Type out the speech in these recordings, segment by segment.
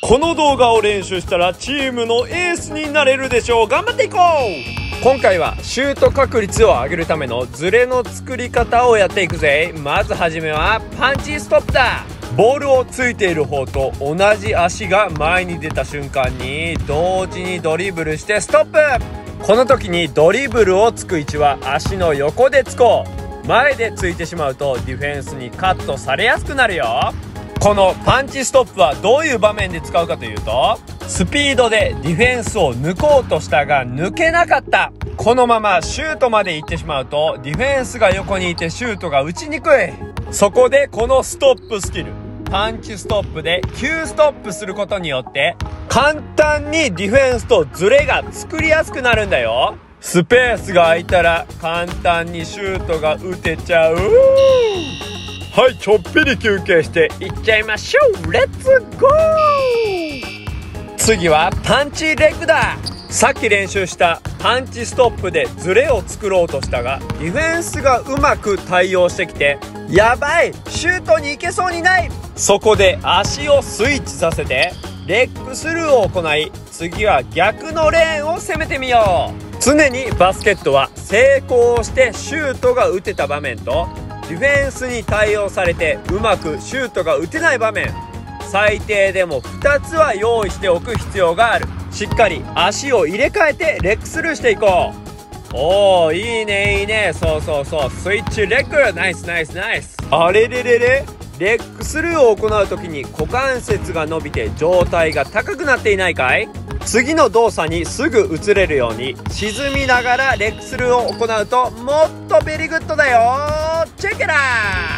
この動画を練習したらチームのエースになれるでしょう。頑張っていこう。今回はシュート確率を上げるためのズレの作り方をやっていくぜ。まずはじめはパンチストップだ。ボールをついている方と同じ足が前に出た瞬間に同時にドリブルしてストップ。この時にドリブルをつく位置は足の横でつこう。前でついてしまうとディフェンスにカットされやすくなるよ。このパンチストップはどういう場面で使うかというと、スピードでディフェンスを抜こうとしたが抜けなかった。このままシュートまで行ってしまうとディフェンスが横にいてシュートが打ちにくい。そこでこのストップスキル、パンチストップで急ストップすることによって簡単にディフェンスとズレが作りやすくなるんだよ。スペースが空いたら簡単にシュートが打てちゃう。はい、ちょっぴり休憩していっちゃいましょう。レッツゴー。次はパンチレッグだ。さっき練習したパンチストップでズレを作ろうとしたがディフェンスがうまく対応してきて、やばい、シュートに行けそうにない。そこで足をスイッチさせてレッグスルーを行い、次は逆のレーンを攻めてみよう。常にバスケットは成功してシュートが打てた場面と、ディフェンスに対応されてうまくシュートが打てない場面、最低でも2つは用意しておく必要がある。しっかり足を入れ替えてレッグスルーしていこう。おー、いいねいいね。そうそうそう、スイッチレッグ、ナイスナイスナイス。あれれれれ、レッグスルーを行う時に股関節が伸びて上体が高くなっていないかい？次の動作にすぐ移れるように沈みながらレッグスルーを行うともっとベリグッドだよ。チェケラ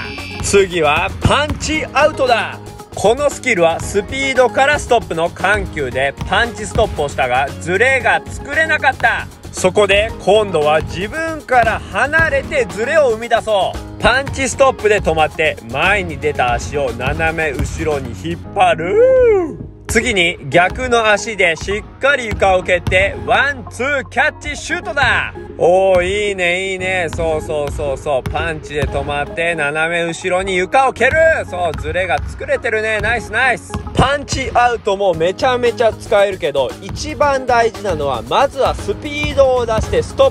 ー。次はパンチアウトだ。このスキルはスピードからストップの緩急でパンチストップをしたがズレが作れなかった。そこで今度は自分から離れてズレを生み出そう。パンチストップで止まって前に出た足を斜め後ろに引っ張る。次に逆の足でしっかり床を蹴ってワンツーキャッチシュートだ。おー、いいねいいね。そうそうそうそう、パンチで止まって斜め後ろに床を蹴る。そう、ズレが作れてるね。ナイスナイス。パンチアウトもめちゃめちゃ使えるけど、一番大事なのはまずはスピードを出してストッ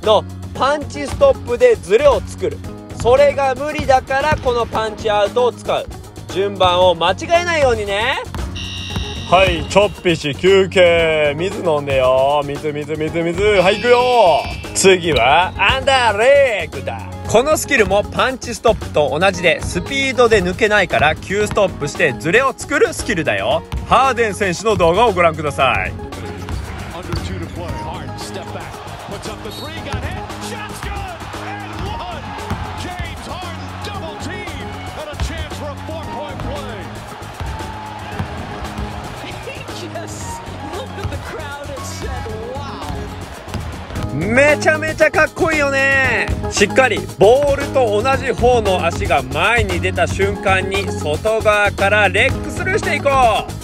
プのパンチストップでズレを作る。それが無理だからこのパンチアウトを使う。順番を間違えないようにね。はい、ちょっぴし休憩。水飲んでよ。水。はい、いくよ。次はアンダーレッグだ。このスキルもパンチストップと同じでスピードで抜けないから急ストップしてズレを作るスキルだよ。ハーデン選手の動画をご覧ください。めちゃめちゃかっこいいよね。しっかりボールと同じ方の足が前に出た瞬間に外側からレッグスルーしていこ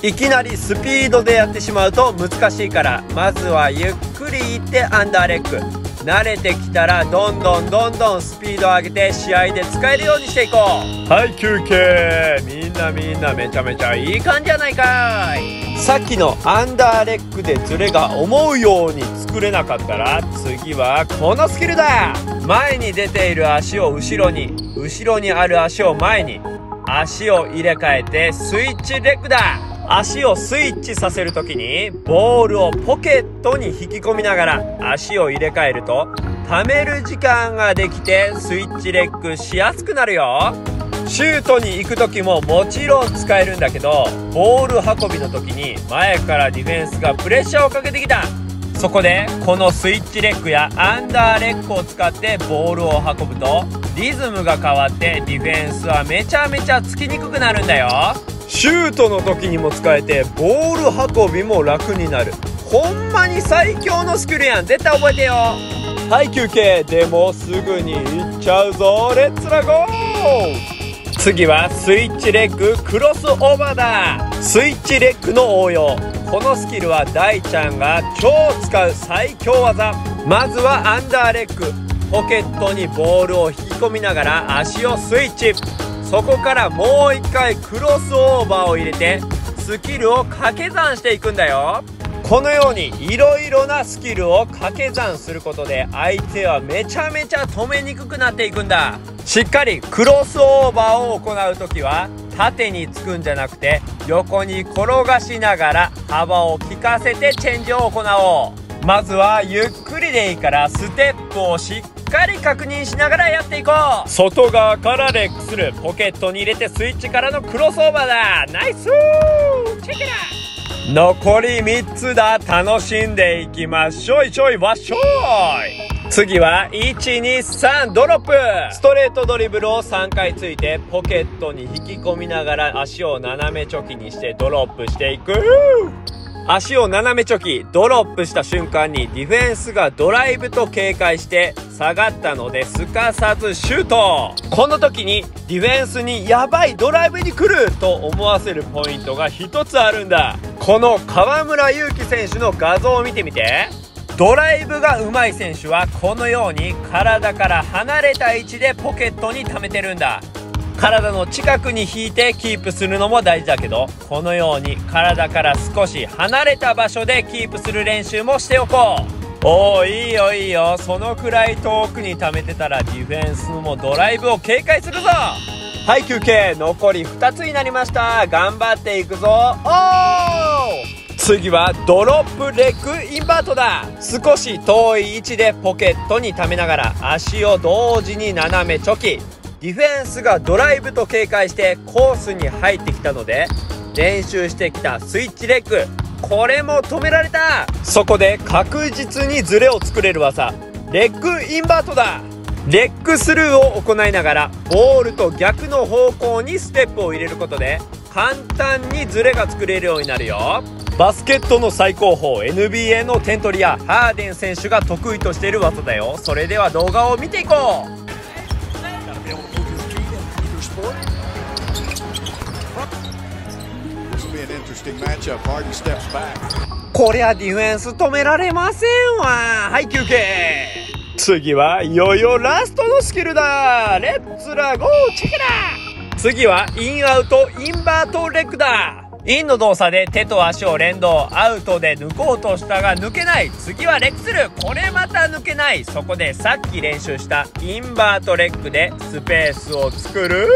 う。いきなりスピードでやってしまうと難しいから、まずはゆっくりいってアンダーレッグ。慣れてきたらどんどんスピードを上げて試合で使えるようにしていこう。はい、休憩。みんなめちゃめちゃいい感じじゃないかい。さっきのアンダーレッグでズレが思うように作れなかったら次はこのスキルだ。前に出ている足を後ろに、後ろにある足を前に、足を入れ替えてスイッチレッグだ。足をスイッチさせるときにボールをポケットに引き込みながら足を入れ替えると溜める時間ができてスイッチレッグしやすくなるよ。シュートに行くときももちろん使えるんだけど、ボール運びのときに前からディフェンスがプレッシャーをかけてきた。そこでこのスイッチレッグやアンダーレッグを使ってボールを運ぶとリズムが変わってディフェンスはめちゃめちゃつきにくくなるんだよ。シュートの時にも使えてボール運びも楽になる。ほんまに最強のスキルやん。絶対覚えてよ。はい、休憩。でもすぐに行っちゃうぞ。レッツラゴー。次はスイッチレッグクロスオーバーだ。スイッチレッグの応用、このスキルは大ちゃんが超使う最強技。まずはアンダーレッグ、ポケットにボールを引き込みながら足をスイッチ。そこからもう一回クロスオーバーを入れてススキルを掛け算していくんだよ。このようにいろいろなスキルを掛け算することで相手はめちゃめちゃ止めにくくなっていくんだ。しっかりクロスオーバーを行うときは縦につくんじゃなくて横に転がしながら幅を利かせてチェンジを行おう。まずはゆっくりでいいからステップをしっかり確認しながらやっていこう。外側からレックスルー、ポケットに入れてスイッチからのクロスオーバーだ。ナイスー、チェックだ。残り3つだ。楽しんでいきましょいちょいわっしょい。次は 1,2,3 ドロップ。ストレートドリブルを3回ついてポケットに引き込みながら足を斜めチョキにしてドロップしていく。足を斜めチョキドロップした瞬間にディフェンスがドライブと警戒して下がったのですかさずシュート。この時にディフェンスにやばいドライブに来ると思わせるポイントが1つあるんだ。この河村勇輝選手の画像を見てみて。ドライブが上手い選手はこのように体から離れた位置でポケットに溜めてるんだ。体の近くに引いてキープするのも大事だけど、このように体から少し離れた場所でキープする練習もしておこう。おー、いいよいいよ。そのくらい遠くに溜めてたらディフェンスもドライブを警戒するぞ。はい、休憩。残り2つになりました。頑張っていくぞ。おー、次はドロップレッグインバートだ。少し遠い位置でポケットに溜めながら足を同時に斜めチョキ。ディフェンスがドライブと警戒してコースに入ってきたので練習してきたスイッチレッグ、これも止められた。そこで確実にズレを作れる技、レッグインバートだ。レッグスルーを行いながらボールと逆の方向にステップを入れることで簡単にズレが作れるようになるよ。バスケットの最高峰 NBA の点取り屋ハーデン選手が得意としている技だよ。それでは動画を見ていこう。こりゃディフェンス止められませんわ。はい、休憩。次はいよいよラストのスキルだ。レッツラゴー、チェケラ。次はインアウトインバートレッグだ。インの動作で手と足を連動、アウトで抜こうとしたが抜けない。次はレックスルー、これまた抜けない。そこでさっき練習したインバートレッグでスペースを作る。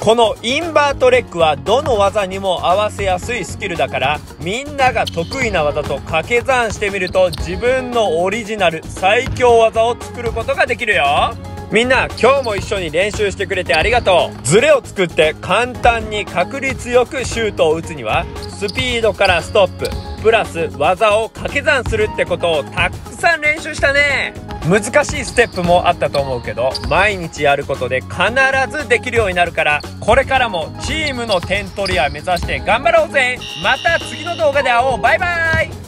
このインバートレッグはどの技にも合わせやすいスキルだから、みんなが得意な技と掛け算してみると自分のオリジナル最強技を作ることができるよ。みんな今日も一緒に練習してくれてありがとう。ズレを作って簡単に確率よくシュートを打つにはスピードからストッププラス技を掛け算するってことをたくさん練習したね。難しいステップもあったと思うけど、毎日やることで必ずできるようになるから、これからもチームの点取り屋目指して頑張ろうぜ。また次の動画で会おう。バイバイ。